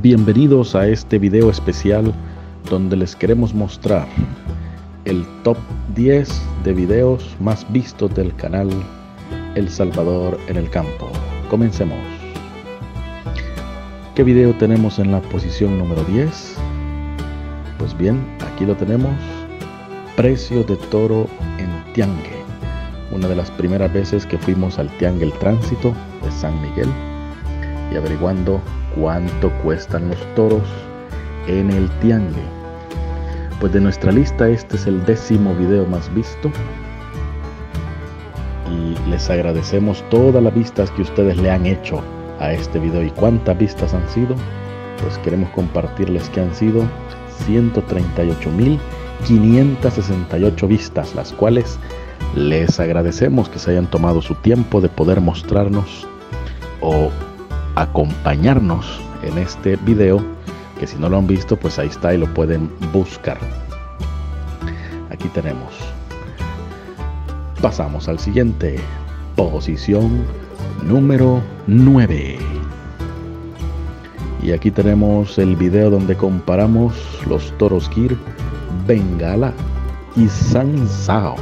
Bienvenidos a este video especial donde les queremos mostrar el top 10 de videos más vistos del canal El Salvador en el Campo. Comencemos. ¿Qué video tenemos en la posición número 10? Pues bien, aquí lo tenemos. Precio de toro en Tiangue. Una de las primeras veces que fuimos al Tiangue El Tránsito de San Miguel y averiguando cuánto cuestan los toros en el Tiangue. Pues de nuestra lista este es el 10º video más visto y les agradecemos todas las vistas que ustedes le han hecho a este video. ¿Y cuántas vistas han sido? Pues queremos compartirles que han sido 138.568 vistas, las cuales les agradecemos que se hayan tomado su tiempo de poder mostrarnos o acompañarnos en este video, que si no lo han visto, pues ahí está y lo pueden buscar. Aquí tenemos. Pasamos al siguiente, posición número 9. Y aquí tenemos el video donde comparamos los toros Gyr, Bengala y Sansão.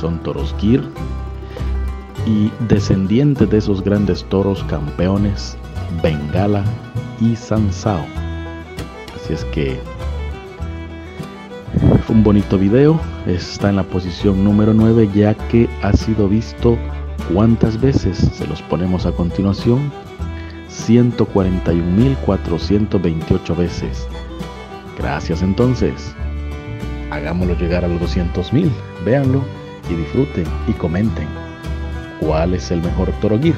Son toros Gyr y descendientes de esos grandes toros campeones Bengala y Sansão. Así es que fue un bonito video, está en la posición número 9 ya que ha sido visto cuántas veces, se los ponemos a continuación, 141.428 veces. Gracias, entonces hagámoslo llegar a los 200.000, véanlo y disfruten y comenten cuál es el mejor toro Gyr.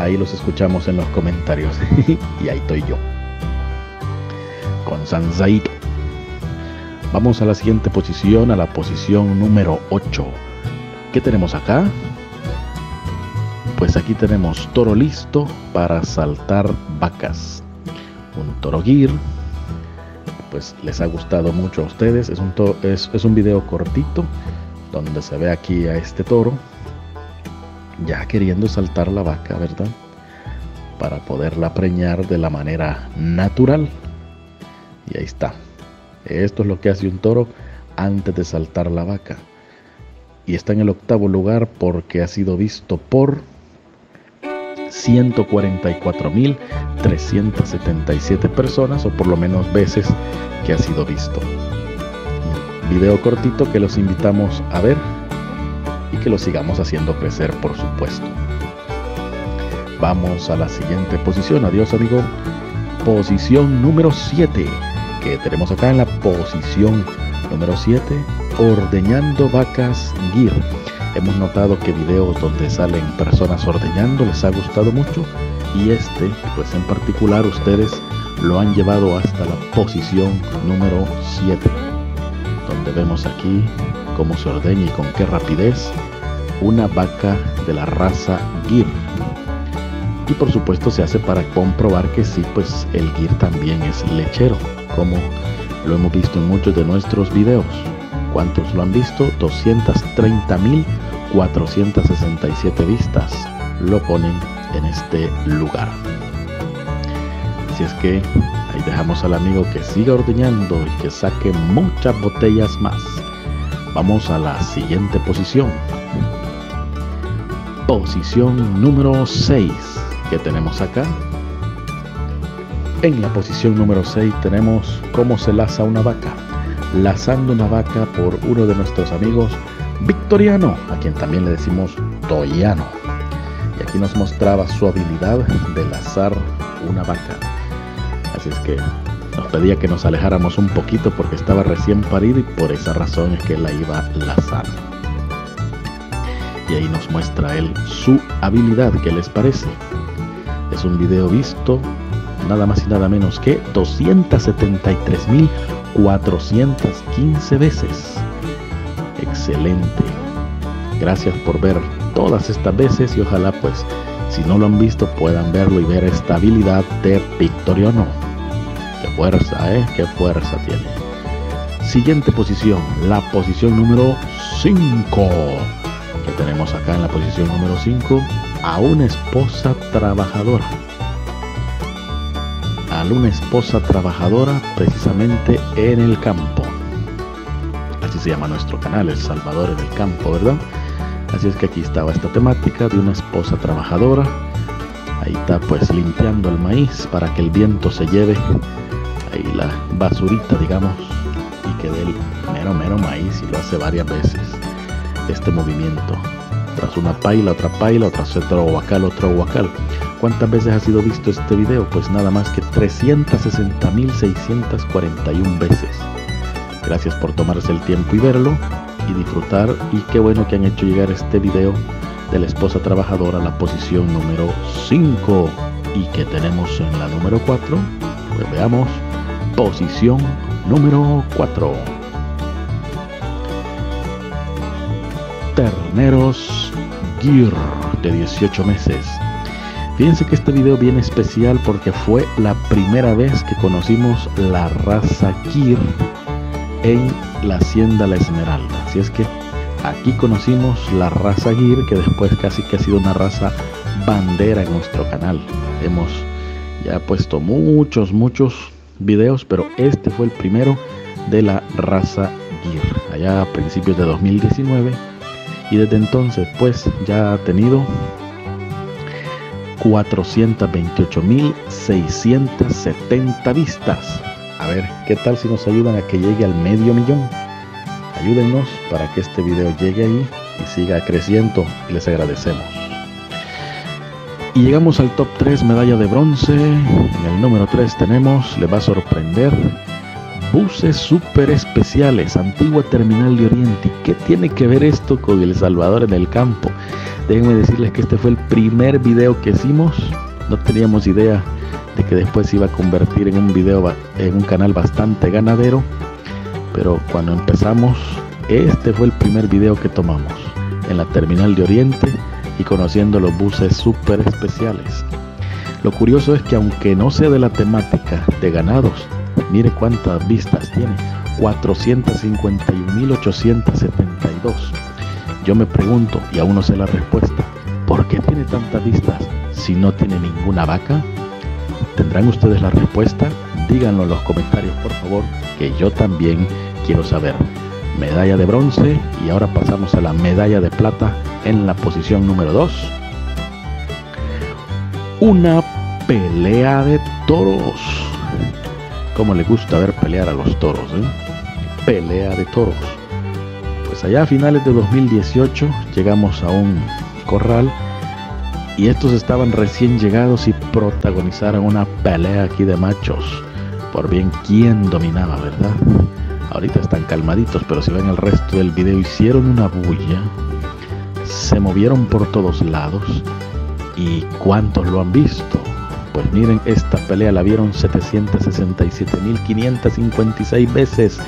Ahí los escuchamos en los comentarios. Y ahí estoy yo con Sansão. Vamos a la siguiente posición, a la posición número 8. ¿Qué tenemos acá? Pues aquí tenemos toro listo para saltar vacas, un toro Gyr. Pues les ha gustado mucho a ustedes. Es un video cortito donde se ve aquí a este toro ya queriendo saltar la vaca, ¿verdad? Para poderla preñar de la manera natural. Y ahí está. Esto es lo que hace un toro antes de saltar la vaca. Y está en el 8º lugar porque ha sido visto por 144.377 personas, o por lo menos veces que ha sido visto. Video cortito que los invitamos a ver y que lo sigamos haciendo crecer, por supuesto. Vamos a la siguiente posición. Adiós, amigo. Posición número 7. Que tenemos acá en la posición número 7. Ordeñando vacas Gyr. Hemos notado que videos donde salen personas ordeñando les ha gustado mucho. Y este, pues en particular, ustedes lo han llevado hasta la posición número 7. Donde vemos aquí cómo se ordeña y con qué rapidez una vaca de la raza Gyr. Y por supuesto se hace para comprobar que sí, pues el Gyr también es lechero, como lo hemos visto en muchos de nuestros videos. ¿Cuántos lo han visto? 230.467 vistas lo ponen en este lugar. Así es que ahí dejamos al amigo que siga ordeñando y que saque muchas botellas más. Vamos a la siguiente posición. Posición número 6. ¿Qué tenemos acá? En la posición número 6 tenemos cómo se laza una vaca. Lazando una vaca por uno de nuestros amigos Victoriano, a quien también le decimos Toyano. Y aquí nos mostraba su habilidad de lazar una vaca. Así es que nos pedía que nos alejáramos un poquito porque estaba recién parida y por esa razón es que la iba a lazar. Y ahí nos muestra él su habilidad. ¿Qué les parece? Es un video visto nada más y nada menos que 273.415 veces. Excelente. Gracias por ver todas estas veces y ojalá, pues si no lo han visto, puedan verlo y ver esta habilidad de Victoriano. Qué fuerza, ¿eh? Qué fuerza tiene. Siguiente posición, la posición número 5. Que tenemos acá en la posición número 5 a una esposa trabajadora. al una esposa trabajadora precisamente en el campo. Así se llama nuestro canal, El Salvador en el Campo, ¿verdad? Así es que aquí estaba esta temática de una esposa trabajadora. Ahí está pues limpiando el maíz para que el viento se lleve ahí la basurita, digamos, y que dé el mero maíz, y lo hace varias veces este movimiento. Tras una paila, tras otro huacal. ¿Cuántas veces ha sido visto este video? Pues nada más que 360.641 veces. Gracias por tomarse el tiempo y verlo y disfrutar, y qué bueno que han hecho llegar este video de la esposa trabajadora a la posición número 5. Y que tenemos en la número 4, pues veamos, posición número 4. Terneros Gyr de 18 meses. Fíjense que este video viene especial porque fue la primera vez que conocimos la raza Gyr en la hacienda La Esmeralda. Así es que aquí conocimos la raza Gyr, que después casi que ha sido una raza bandera en nuestro canal. Hemos ya puesto muchos videos, pero este fue el primero de la raza Gyr, allá a principios de 2019. Y desde entonces pues ya ha tenido 428.670 vistas. A ver, ¿qué tal si nos ayudan a que llegue al 500.000? Ayúdennos para que este video llegue ahí y siga creciendo, y les agradecemos. Y llegamos al top 3, medalla de bronce. En el número 3 tenemos, le va a sorprender, buses super especiales, antigua Terminal de Oriente. ¿Qué tiene que ver esto con El Salvador en el Campo? Déjenme decirles que este fue el primer video que hicimos. No teníamos idea de que después se iba a convertir en un video, en un canal bastante ganadero, pero cuando empezamos, este fue el primer video que tomamos en la Terminal de Oriente y conociendo los buses super especiales. Lo curioso es que aunque no sea de la temática de ganados, mire cuántas vistas tiene, 451.872. Yo me pregunto, y aún no sé la respuesta, ¿por qué tiene tantas vistas si no tiene ninguna vaca? ¿Tendrán ustedes la respuesta? Díganlo en los comentarios, por favor, que yo también quiero saber. Medalla de bronce, y ahora pasamos a la medalla de plata en la posición número 2. Una pelea de toros. Como le gusta ver pelear a los toros, ¿eh? Pelea de toros. Pues allá a finales de 2018 llegamos a un corral y estos estaban recién llegados y protagonizaron una pelea aquí de machos por bien quién dominaba, ¿verdad? Ahorita están calmaditos, pero si ven el resto del video hicieron una bulla, se movieron por todos lados. ¿Y cuántos lo han visto? Pues miren, esta pelea la vieron 767.556 veces.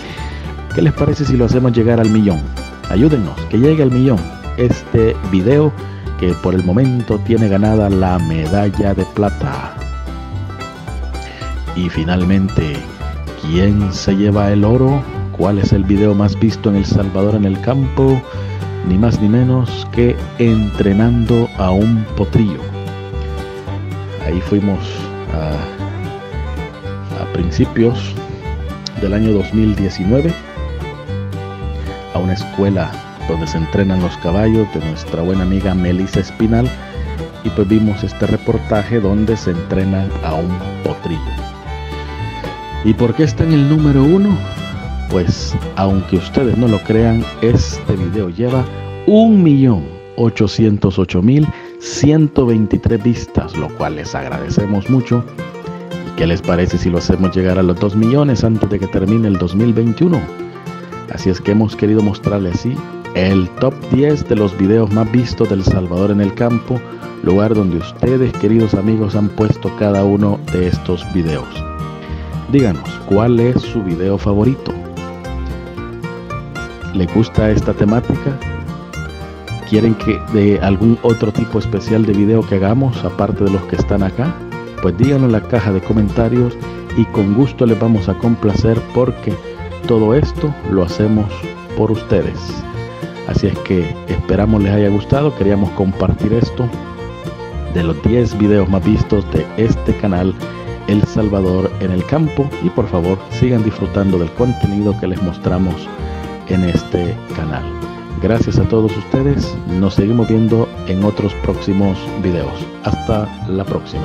¿Qué les parece si lo hacemos llegar al 1.000.000? Ayúdennos, que llegue al 1.000.000 este video, que por el momento tiene ganada la medalla de plata. Y finalmente, ¿quién se lleva el oro? ¿Cuál es el video más visto en El Salvador en el Campo? Ni más ni menos que entrenando a un potrillo. Ahí fuimos a principios del año 2019 a una escuela donde se entrenan los caballos de nuestra buena amiga Melissa Espinal, y pues vimos este reportaje donde se entrenan a un potrillo. ¿Y por qué está en el número 1? Pues aunque ustedes no lo crean, este video lleva 1.808.123 vistas, lo cual les agradecemos mucho. ¿Qué les parece si lo hacemos llegar a los 2.000.000 antes de que termine el 2021? Así es que hemos querido mostrarles así el top 10 de los videos más vistos del Salvador en el Campo, lugar donde ustedes, queridos amigos, han puesto cada uno de estos videos. Díganos, ¿cuál es su video favorito? ¿Le gusta esta temática? ¿Quieren que de algún otro tipo especial de video que hagamos, aparte de los que están acá? Pues díganlo en la caja de comentarios y con gusto les vamos a complacer, porque todo esto lo hacemos por ustedes. Así es que esperamos les haya gustado, queríamos compartir esto de los 10 videos más vistos de este canal El Salvador en el Campo, y por favor sigan disfrutando del contenido que les mostramos en este canal. Gracias a todos ustedes, nos seguimos viendo en otros próximos videos. Hasta la próxima.